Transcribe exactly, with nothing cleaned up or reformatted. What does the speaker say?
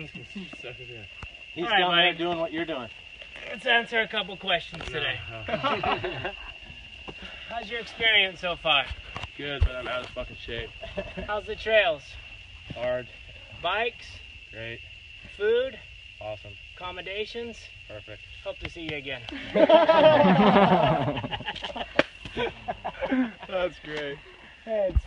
Megan. He's right, down buddy. there doing what you're doing. Let's answer a couple questions no, today. No. How's your experience so far? Good, but I'm out of fucking shape. How's the trails? Hard. Bikes? Great. Food? Awesome. Accommodations? Perfect. Hope to see you again. That's great. Hey, it's